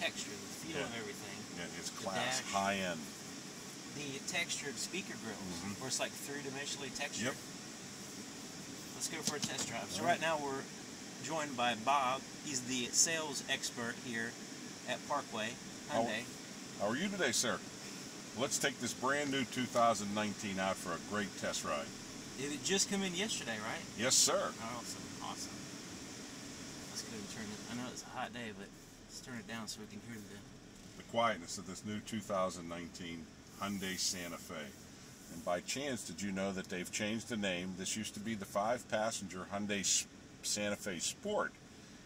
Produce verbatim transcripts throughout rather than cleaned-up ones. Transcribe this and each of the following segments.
texture, the feel yeah. of everything. Yeah, it's class, high-end. The textured speaker grills, mm-hmm. where it's like three-dimensionally textured. Yep. Let's go for a test drive. So right now we're joined by Bob. He's the sales expert here at Parkway Hyundai. How are you today, sir? Let's take this brand new two thousand nineteen out for a great test ride. Did it just come in yesterday, right? Yes, sir. Awesome, awesome. Let's go and turn it. I know it's a hot day, but let's turn it down so we can hear the... the quietness of this new two thousand nineteen Hyundai Santa Fe. And by chance, did you know that they've changed the name? This used to be the five passenger Hyundai Santa Fe Sport,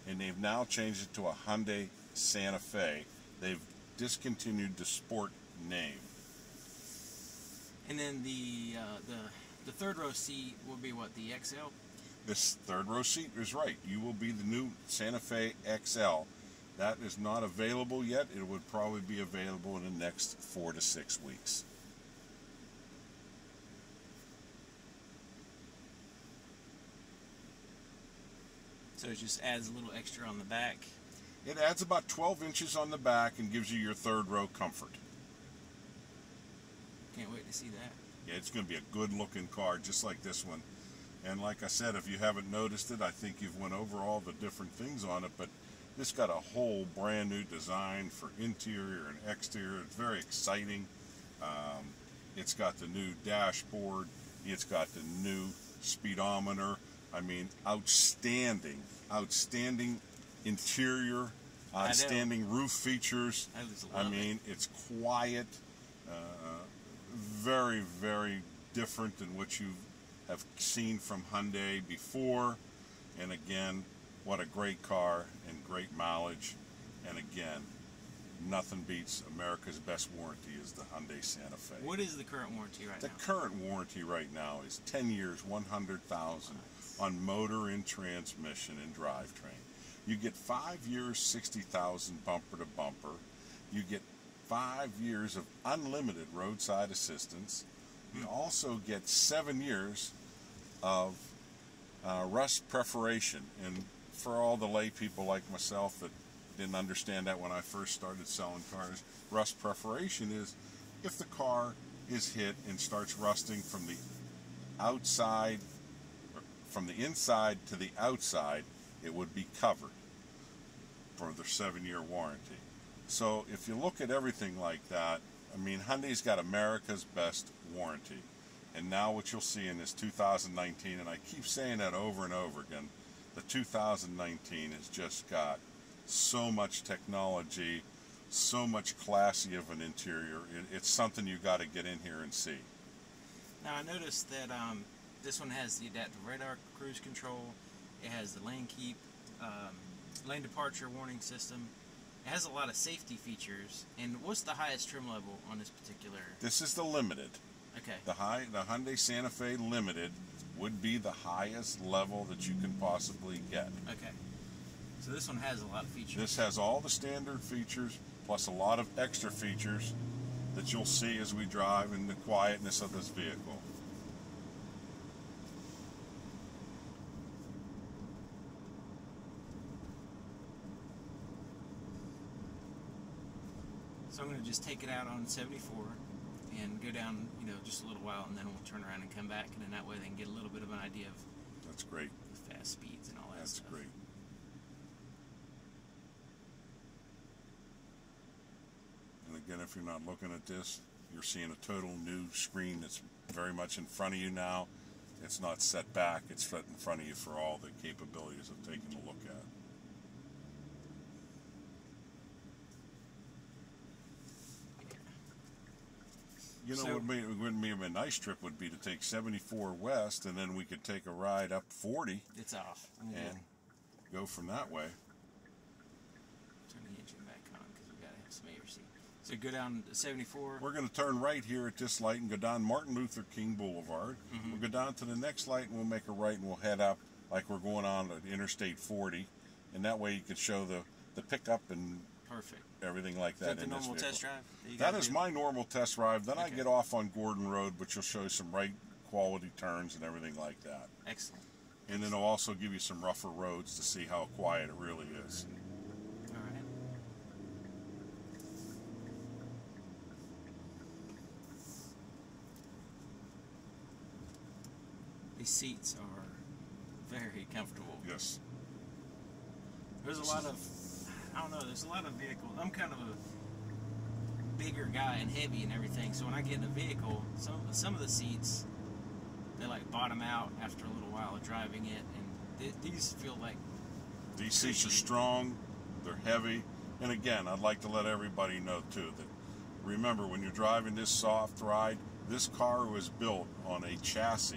and they've now changed it to a Hyundai Santa Fe. They've discontinued the Sport name. And then the uh, the the third row seat will be what, the X L? This third row seat is right. You will be the new Santa Fe X L. That is not available yet. It would probably be available in the next four to six weeks. So it just adds a little extra on the back. It adds about twelve inches on the back and gives you your third row comfort. Can't wait to see that. Yeah, it's going to be a good looking car just like this one. And like I said, if you haven't noticed it, I think you've went over all the different things on it, but this got a whole brand new design for interior and exterior. It's very exciting. Um, it's got the new dashboard. It's got the new speedometer. I mean, outstanding, outstanding interior, outstanding roof features. I, I mean, it. it's quiet, uh, very, very different than what you have seen from Hyundai before. And again, what a great car and great mileage. And again, nothing beats America's best warranty is the Hyundai Santa Fe. What is the current warranty right now? The current warranty right now is ten years, one hundred thousand. On motor and transmission and drivetrain. You get five years, sixty thousand bumper to bumper. You get five years of unlimited roadside assistance. You also get seven years of uh, rust preparation. And for all the lay people like myself that didn't understand that when I first started selling cars, rust preparation is if the car is hit and starts rusting from the outside from the inside to the outside, it would be covered for their seven-year warranty. So if you look at everything like that, I mean, Hyundai's got America's best warranty. And now what you'll see in this two thousand nineteen, and I keep saying that over and over again, the two thousand nineteen has just got so much technology, so much classy of an interior. It, it's something you got to get in here and see. Now I noticed that um this one has the adaptive radar cruise control. It has the lane keep, um, lane departure warning system. It has a lot of safety features. And what's the highest trim level on this particular? This is the Limited. Okay. The high, the Hyundai Santa Fe Limited would be the highest level that you can possibly get. Okay. So this one has a lot of features. This has all the standard features plus a lot of extra features that you'll see as we drive in the quietness of this vehicle. So I'm going to just take it out on seventy-four and go down, you know, just a little while, and then we'll turn around and come back, and then that way they can get a little bit of an idea of that's great the fast speeds and all that that's stuff. That's great. And again, if you're not looking at this, you're seeing a total new screen that's very much in front of you now. It's not set back. It's set in front of you for all the capabilities of taking a look at. You know, so, what would be a nice trip would be to take seventy-four west, and then we could take a ride up forty. It's off. And yeah. go from that way. Turn the engine back on because we've got to have some A R C. So go down to seventy-four. We're going to turn right here at this light and go down Martin Luther King Boulevard. Mm-hmm. We'll go down to the next light, and we'll make a right, and we'll head up like we're going on to Interstate forty. And that way you could show the, the pickup and... Perfect. Everything like that. Is that the normal test drive? That is my normal test drive. Then I get off on Gordon Road, which will show you some right quality turns and everything like that. Excellent. And then it'll also give you some rougher roads to see how quiet it really is. All right. These seats are very comfortable. Yes. There's a lot of, I don't know, there's a lot of vehicles. I'm kind of a bigger guy and heavy and everything, so when I get in a vehicle, some, some of the seats, they like bottom out after a little while of driving it, and th these feel like... These cushy. Seats are strong, they're heavy, and again, I'd like to let everybody know too that, remember, when you're driving this soft ride, this car was built on a chassis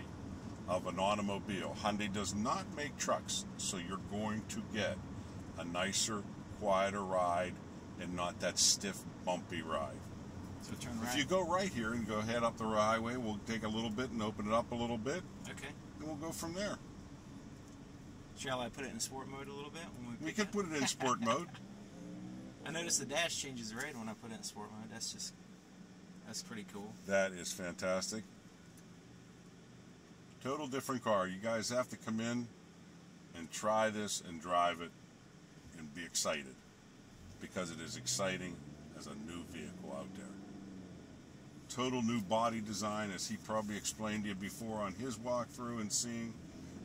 of an automobile. Hyundai does not make trucks, so you're going to get a nicer, quieter ride and not that stiff, bumpy ride. So turn right. If you go right here and go head up the highway, we'll take a little bit and open it up a little bit. Okay. And we'll go from there. Shall I put it in sport mode a little bit? When we we could put it in sport mode. I noticed the dash changes red when I put it in sport mode. That's just, that's pretty cool. That is fantastic. Total different car. You guys have to come in and try this and drive it and be excited, because it is exciting as a new vehicle out there. Total new body design, as he probably explained to you before on his walkthrough and seeing.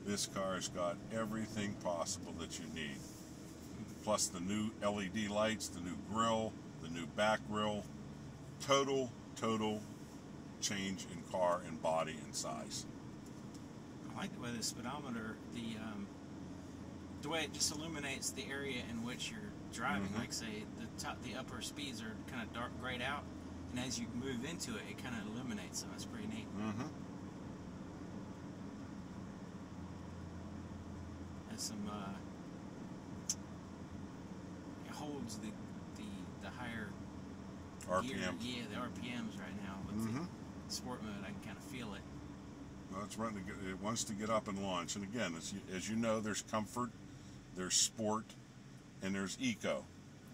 This car's got everything possible that you need. Plus the new L E D lights, the new grille, the new back grille. Total, total change in car and body and size. I like the way the speedometer, the, um, the way it just illuminates the area in which you're driving. Mm-hmm. Like say the top, the upper speeds are kind of dark grayed out, and as you move into it, it kind of illuminates them. That's pretty neat. Mm-hmm. Has some uh, it holds the the the higher R P M. Gear. Yeah, the R P Ms right now with mm-hmm. the sport mode. I can kind of feel it. Well, it's running. It wants to get up and launch. And again, as you, as you know, there's comfort, there's sport, and there's eco.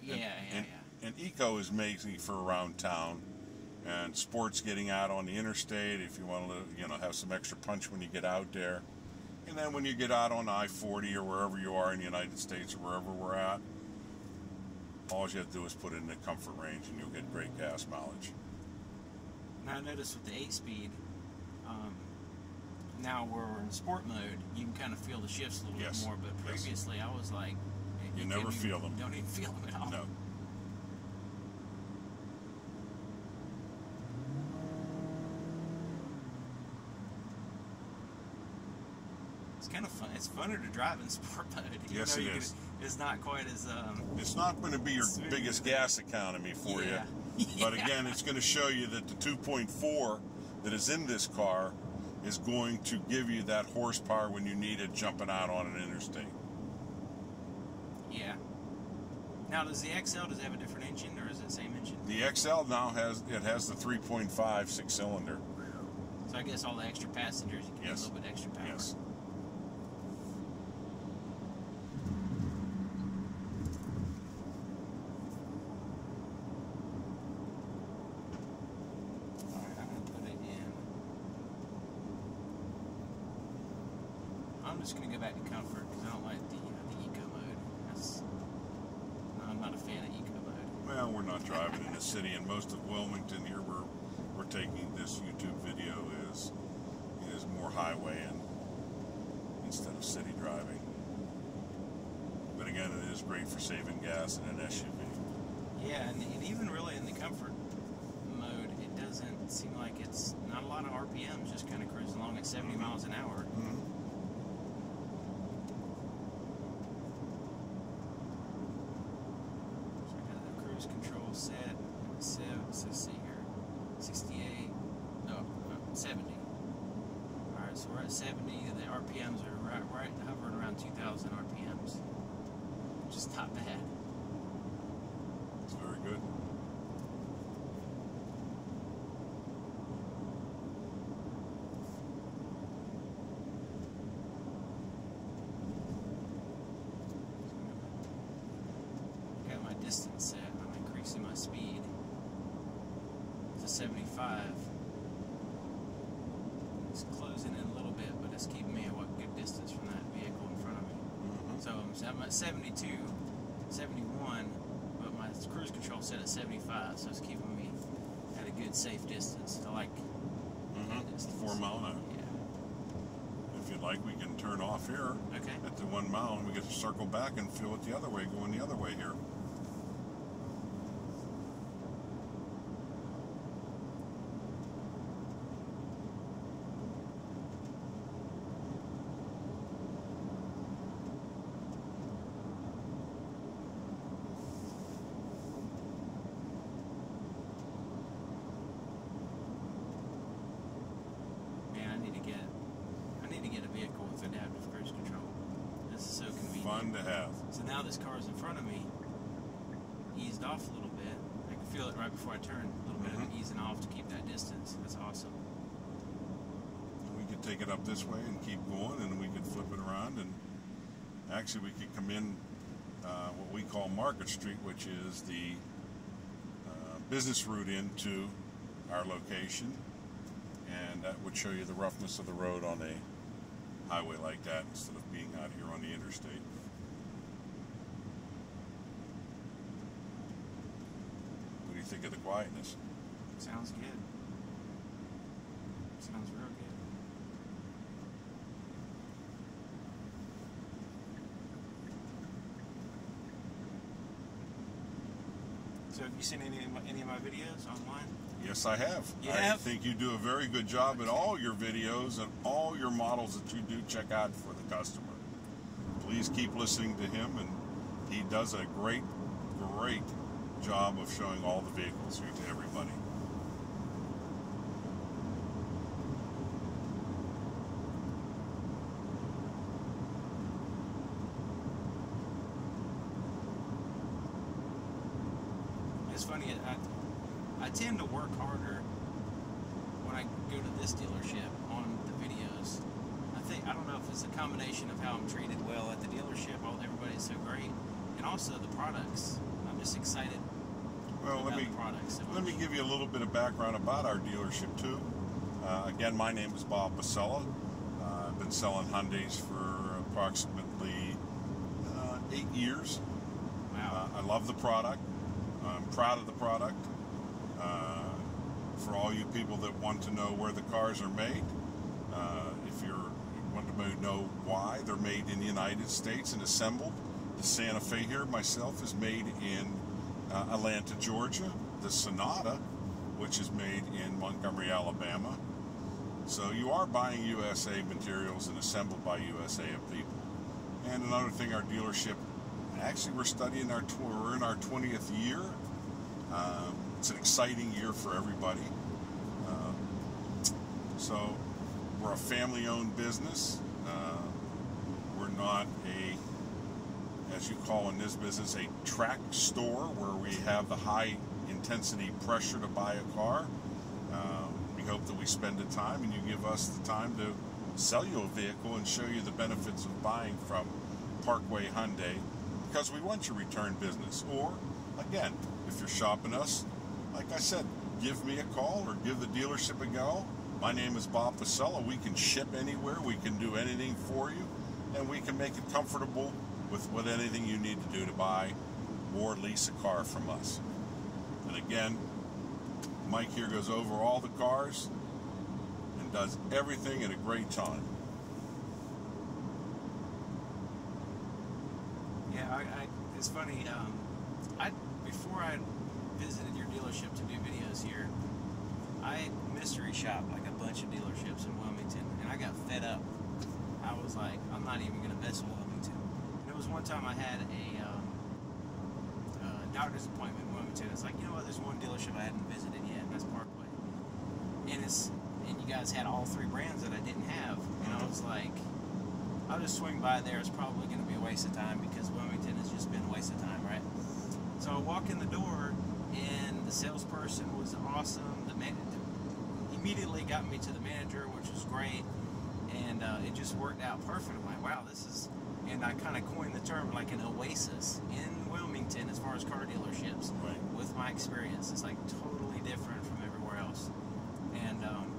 Yeah, and, yeah, and, yeah. And eco is mainly for around town, and sport's getting out on the interstate if you want to, you know, have some extra punch when you get out there. And then when you get out on I forty or wherever you are in the United States or wherever we're at, all you have to do is put it in the comfort range, and you'll get great gas mileage. Now I noticed with the eight-speed, um, now where we're in sport mode, you can kind of feel the shifts a little yes. bit more. But previously, yes. I was like, you, you never feel them. Don't even feel them at all. No. It's kind of fun. It's funner to drive in sport mode. Yes, it is. Could, it's not quite as. Um, it's not going to be your biggest gas economy for yeah. you, but yeah. again, it's going to show you that the two point four that is in this car is going to give you that horsepower when you need it jumping out on an interstate. Yeah. Now, does the X L does it have a different engine, or is it the same engine? The X L now has it has the three point five six cylinder. So I guess all the extra passengers you can yes. get a little bit extra power. Yes. I'm just going to go back to comfort because I don't like the, uh, the eco mode. That's, no, I'm not a fan of eco mode. Well, we're not driving in the city, and most of Wilmington here we're we're taking this YouTube video is is more highway and instead of city driving. But again, it is great for saving gas in an S U V. Yeah, and, and even really in the comfort mode, it doesn't seem like it's not a lot of R P Ms. Just kind of cruising along at seventy mm-hmm. miles an hour. Mm-hmm. Control set, so let's see here, sixty-eight, no, no, seventy. All right, so we're at seventy, and the R P Ms are right, right hovering around two thousand R P Ms, which is not bad. It's very good. Got my distance set. My speed to seventy-five. It's closing in a little bit, but it's keeping me at what good distance from that vehicle in front of me. Mm-hmm. So I'm at seventy-two, seventy-one, but my cruise control set at seventy-five, so it's keeping me at a good safe distance. I like mm-hmm. distance. Four mile an hour. Yeah. In if you'd like, we can turn off here okay. at the one mile, and we get to circle back and feel it the other way, going the other way here. To have. So now this car is in front of me, eased off a little bit. I can feel it right before I turn, a little mm-hmm. bit of an easing off to keep that distance. That's awesome. We could take it up this way and keep going, and we could flip it around, and actually we could come in uh, what we call Market Street, which is the uh, business route into our location, and that would show you the roughness of the road on a highway like that instead of being out here on the interstate. Think of the quietness. Sounds good. Sounds real good. So have you seen any of my, any of my videos online? Yes, I have. You I have? think you do a very good job in all your videos and all your models that you do check out for the customer. Please keep listening to him, and he does a great, great job of showing all the vehicles here to everybody. It's funny, I, I tend to work harder when I go to this dealership on the videos. I think, I don't know if it's a combination of how I'm treated well at the dealership, all, everybody's so great, and also the products. I'm just excited. Well, let me so let me give you a little bit of background about our dealership too. Uh, again, my name is Bob Fasella. Uh, I've been selling Hyundais for approximately uh, eight years. Wow! Uh, I love the product. I'm proud of the product. Uh, for all you people that want to know where the cars are made, uh, if you're, you want to know why they're made in the United States and assembled, the Santa Fe here myself is made in Uh, Atlanta, Georgia. The Sonata, which is made in Montgomery, Alabama. So you are buying U S A materials and assembled by U S A of people. And another thing, our dealership, actually we're studying our, we're in our twentieth year. Um, it's an exciting year for everybody. Um, so we're a family-owned business. Uh, we're not a, as you call in this business, a track store where we have the high intensity pressure to buy a car. Um, we hope that we spend the time and you give us the time to sell you a vehicle and show you the benefits of buying from Parkway Hyundai, because we want your return business. Or again, if you're shopping us, like I said, give me a call or give the dealership a go. My name is Bob Fasella. We can ship anywhere, we can do anything for you, and we can make it comfortable with, with anything you need to do to buy or lease a car from us. And again, Mike here goes over all the cars and does everything at a great time. Yeah, I, I, it's funny. Um, I before I visited your dealership to do videos here, I mystery shopped like a bunch of dealerships in Wilmington, and I got fed up. I was like, I'm not even going to mess with Wilmington. There was one time I had a, um, a doctor's appointment in Wilmington. It's like, you know what, there's one dealership I hadn't visited yet, and that's Parkway. And it's, and you guys had all three brands that I didn't have. And I was like, I'll just swing by there. It's probably going to be a waste of time because Wilmington has just been a waste of time, right? So I walk in the door, and the salesperson was awesome. The man immediately got me to the manager, which was great. And uh, it just worked out perfect. I'm like, wow, this is... And I kind of coined the term like an oasis in Wilmington as far as car dealerships. Right. With my experience, it's like totally different from everywhere else. And um,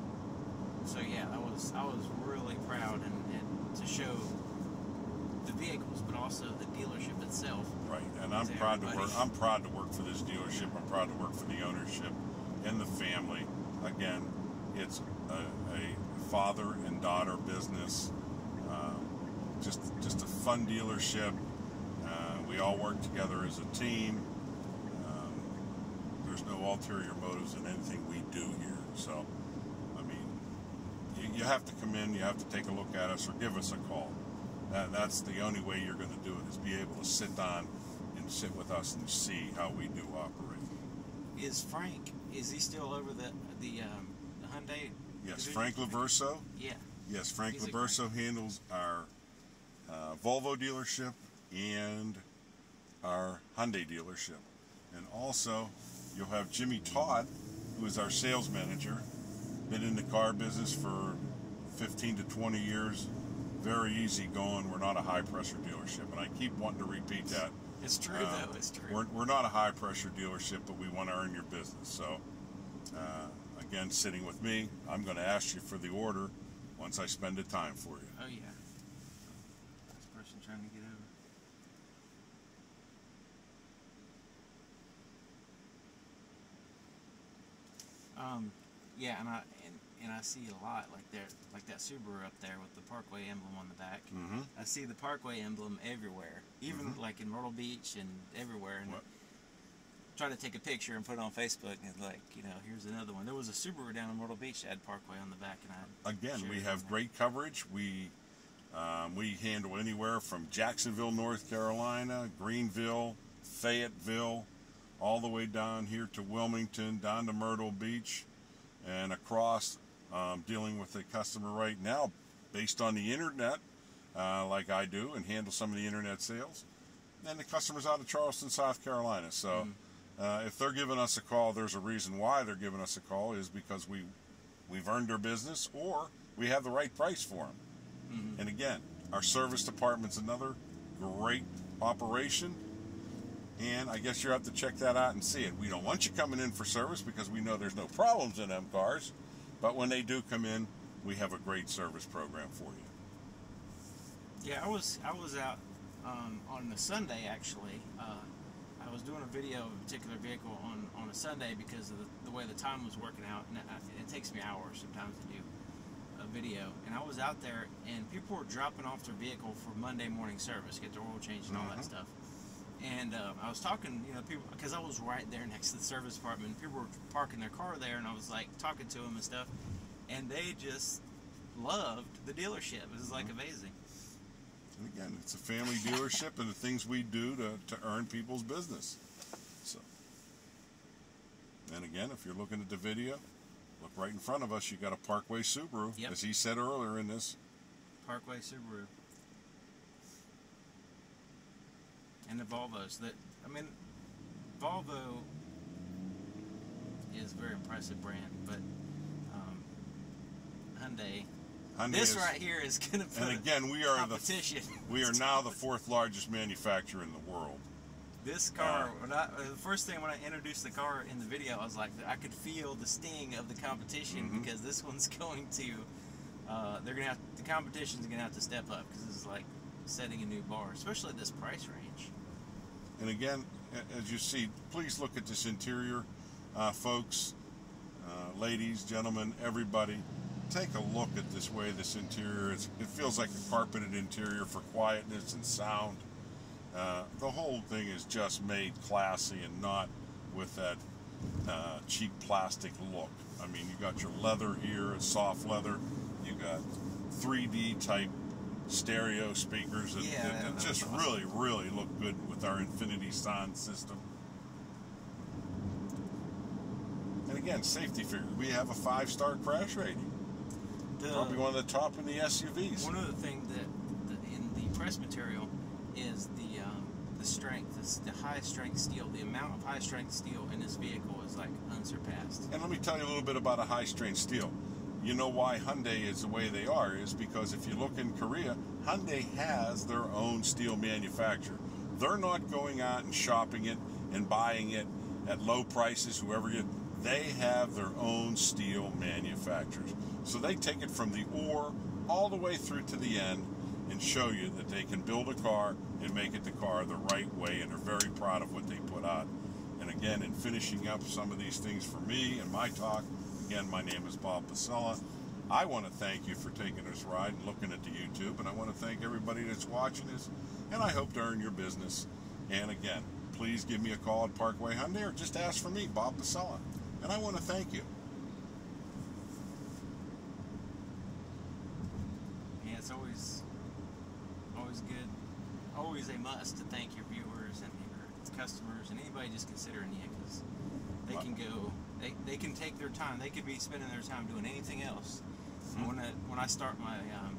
so yeah, I was I was really proud and, and to show the vehicles, but also the dealership itself. Right. And I'm proud everybody. to work. I'm proud to work for this dealership. I'm proud to work for the ownership and the family. Again, it's a, a father and daughter business. just, just a fun dealership. Uh, we all work together as a team. Um, there's no ulterior motives in anything we do here. So, I mean, you, you have to come in, you have to take a look at us or give us a call. That, that's the only way you're going to do it, is be able to sit down and sit with us and see how we do operate. Is Frank, is he still over the, the, um, the Hyundai? Yes, Frank Laverso. Yeah. Yes, Frank Laverso handles our uh, Volvo dealership and our Hyundai dealership. And also, you'll have Jimmy Todd, who is our sales manager, been in the car business for fifteen to twenty years, very easy going. We're not a high-pressure dealership, and I keep wanting to repeat that. It's true, um, though. It's true. We're, we're not a high-pressure dealership, but we want to earn your business. So, uh, again, sitting with me, I'm going to ask you for the order once I spend the time for you. Oh, yeah. This person trying to get over. Um, yeah, and I and, and I see a lot like there, like that Subaru up there with the Parkway emblem on the back. Mm-hmm. I see the Parkway emblem everywhere, even mm-hmm. like in Myrtle Beach and everywhere. And what? Try to take a picture and put it on Facebook, and like, you know, here's another one. There was a Subaru down in Myrtle Beach that had Parkway on the back, and I again we have great coverage. We um, we handle anywhere from Jacksonville, North Carolina, Greenville, Fayetteville, all the way down here to Wilmington, down to Myrtle Beach, and across, um, dealing with the customer right now based on the internet, uh, like I do, and handle some of the internet sales. And the customer's out of Charleston, South Carolina. So mm. uh, if they're giving us a call, there's a reason why they're giving us a call, is because we, we've earned their business, or we have the right price for them. Mm-hmm. And again, our service department's another great operation. And I guess you'll have to check that out and see it. We don't want you coming in for service because we know there's no problems in them cars. But when they do come in, we have a great service program for you. Yeah, I was I was out um, on a Sunday, actually. Uh, I was doing a video of a particular vehicle on, on a Sunday because of the, the way the time was working out. And it takes me hours sometimes to do a video. And I was out there, and people were dropping off their vehicle for Monday morning service, get their oil changed and all mm-hmm. that stuff. And um, I was talking, you know, people, because I was right there next to the service department. People were parking their car there, and I was like talking to them and stuff. And they just loved the dealership. It was like mm-hmm. amazing. And again, it's a family dealership, and the things we do to, to earn people's business. So, and again, if you're looking at the video, look right in front of us. You got a Parkway Subaru, yep. as he said earlier in this. Parkway Subaru. And the Volvos. That, I mean, Volvo is a very impressive brand, but um, Hyundai, Hyundai. This is, right here is going to put. And again, we are competition. The we are now the fourth largest manufacturer in the world. This car, uh, when I, the first thing when I introduced the car in the video, I was like, I could feel the sting of the competition mm-hmm. because this one's going to. Uh, they're going to have the competition's going to have to step up because it's like setting a new bar, especially this price range. And again, as you see, please look at this interior, uh, folks, uh, ladies, gentlemen, everybody. Take a look at this way this interior is. It feels like a carpeted interior for quietness and sound. Uh, the whole thing is just made classy and not with that uh, cheap plastic look. I mean, you got your leather here, it's soft leather. You got three D type stereo speakers that, yeah, that, that just awesome. really, really look good with our Infinity sound system. And again, safety figure. We have a five-star crash rating. The, Probably one of the top in the S U Vs. One other thing that, that in the press material is the um, the strength. It's the high-strength steel. The amount of high-strength steel in this vehicle is like unsurpassed. And let me tell you a little bit about a high-strength steel. You know why Hyundai is the way they are is because if you look in Korea, Hyundai has their own steel manufacturer. They're not going out and shopping it and buying it at low prices, whoever you, they have their own steel manufacturers. So they take it from the ore all the way through to the end and show you that they can build a car and make it the car the right way, and they're very proud of what they put out. And again, in finishing up some of these things for me and my talk, again, my name is Bob Fasella. I want to thank you for taking this ride and looking at the YouTube, and I want to thank everybody that's watching this, and I hope to earn your business. And again, please give me a call at Parkway Hyundai or just ask for me, Bob Fasella, and I want to thank you. Yeah, it's always, always good, always a must to thank your viewers and your customers and anybody just considering you, because they can go, they, they can take their time, they could be spending their time doing anything else. And when I, when I start my um,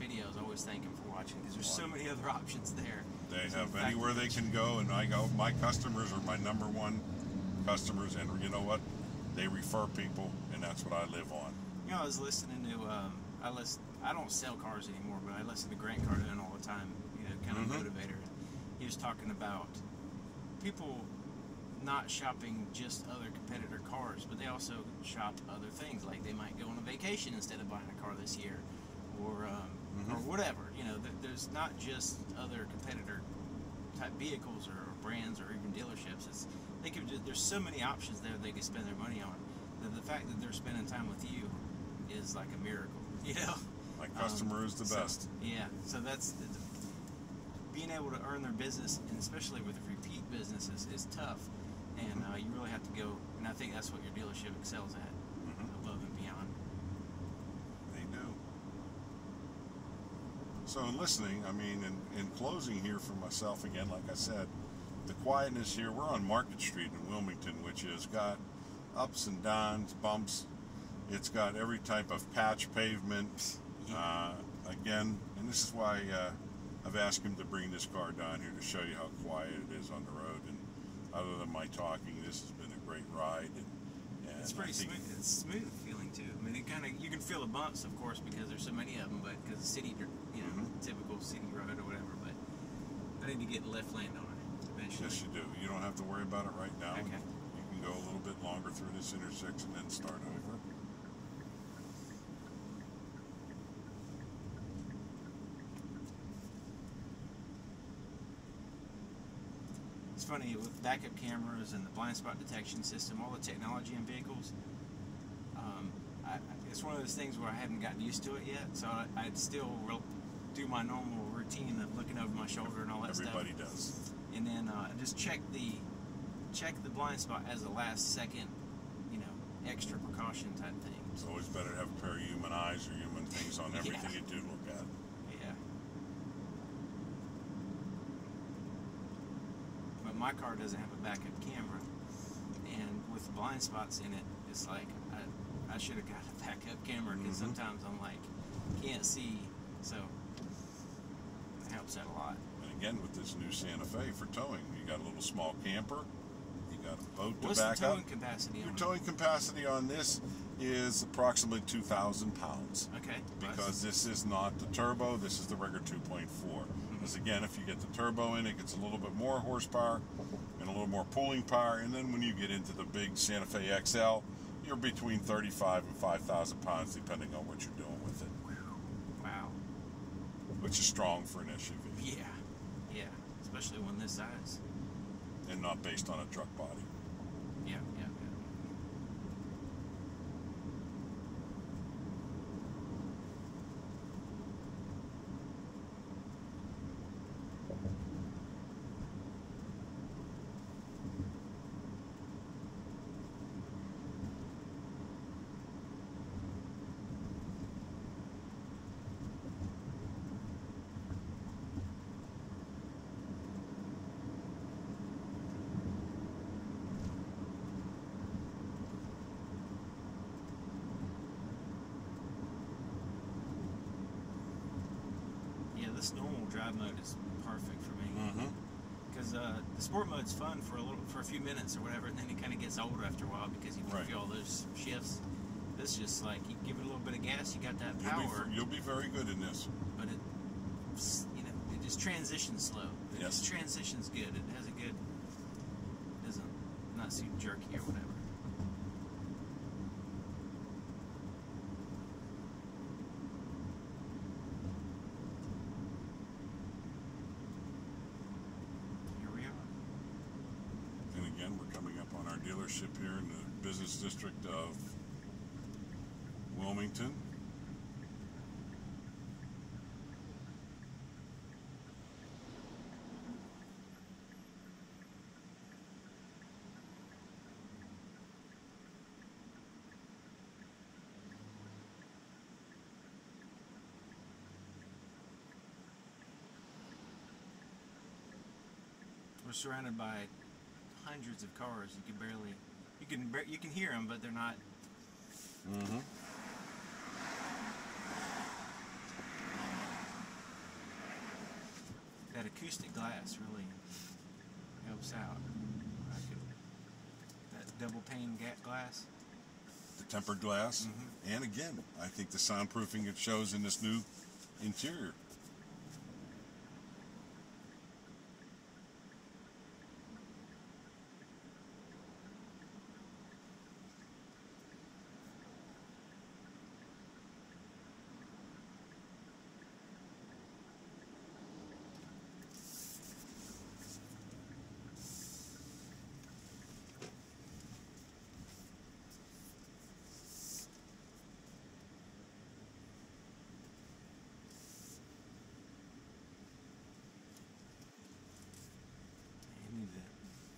videos, I always thank them for watching, because there's so many other options there. They have anywhere they can go, and I go, my customers are my number one customers, and you know what? They refer people, and that's what I live on. You know, I was listening to, um, I listen, I don't sell cars anymore, but I listen to Grant Cardone all the time, you know, kind of mm-hmm. motivator. He was talking about people not shopping just other competitor cars, but they also shop other things, like they might go on a vacation instead of buying a car this year, or um, mm-hmm. or whatever. You know, there's not just other competitor type vehicles or brands or even dealerships. It's they could just, there's so many options there they could spend their money on. That the fact that they're spending time with you is like a miracle. You know, my customer um, is the so, best. Yeah, so that's being able to earn their business, and especially with repeat businesses, is tough. And uh, you really have to go, and I think that's what your dealership excels at, mm-hmm. above and beyond. They do. So in listening, I mean, in, in closing here for myself again, like I said, the quietness here, we're on Market Street in Wilmington, which has got ups and downs, bumps. It's got every type of patch pavement. Yeah. Uh, again, and this is why uh, I've asked him to bring this car down here to show you how quiet it is on the road. And other than my talking, this has been a great ride. And, and it's pretty smooth. It's smooth feeling too. I mean, it kind of, you can feel the bumps, of course, because there's so many of them. But because the city, you know, mm-hmm. typical city road or whatever. But I need to get left lane on it eventually. Yes, you do. You don't have to worry about it right now. Okay. You can go a little bit longer through this intersection and then start over. It's funny, with backup cameras and the blind spot detection system, all the technology in vehicles, um, I, it's one of those things where I haven't gotten used to it yet, so I, I'd still do my normal routine of looking over my shoulder and all that. Everybody stuff. Everybody does. And then uh, just check the check the blind spot as a last second, you know, extra precaution type thing. It's always better to have a pair of human eyes or human things on everything yeah. you do look at. My car doesn't have a backup camera, and with the blind spots in it, it's like I, I should have got a backup camera, because mm-hmm. sometimes I'm like, can't see, so it helps out a lot. And again, with this new Santa Fe for towing, you got a little small camper, you got a boat to What's back the towing up. Capacity Your on towing it? capacity on this is approximately two thousand pounds. Okay. Because nice. This is not the turbo, this is the regular two point four. Because again, if you get the turbo in, it gets a little bit more horsepower and a little more pulling power. And then when you get into the big Santa Fe X L, you're between thirty-five and five thousand pounds, depending on what you're doing with it. Wow. Which is strong for an S U V. Yeah, yeah, especially one this size. And not based on a truck body. Yeah, yeah. This normal drive mode is perfect for me, because mm-hmm. uh, the sport mode's fun for a little, for a few minutes or whatever, and then it kind of gets older after a while because you right. feel all those shifts. This just like you give it a little bit of gas, you got that you'll power. Be, you'll be very good in this. But it, you know, it just transitions slow. It yes. just transitions good. It has a good, doesn't not seem jerky or whatever. Dealership here in the business district of Wilmington. we're surrounded by hundreds of cars. You can barely, you can you can hear them, but they're not. Mm-hmm. That acoustic glass really helps out. I could, that double pane glass. The tempered glass, mm-hmm. And again, I think the soundproofing it shows in this new interior.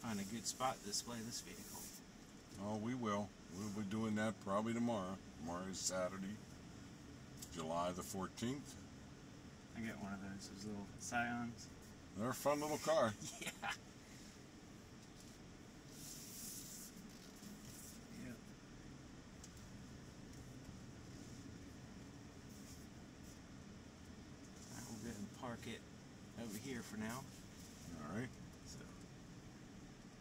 Find a good spot to display this vehicle. Oh, we will. We'll be doing that probably tomorrow. Tomorrow is Saturday, July the fourteenth. I got one of those, those little Scions. They're a fun little car. Yeah. Yep. Alright, we'll go and park it over here for now. Alright. So.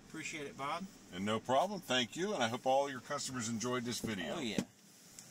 Appreciate it, Bob. And no problem. Thank you. And I hope all your customers enjoyed this video. Oh, yeah.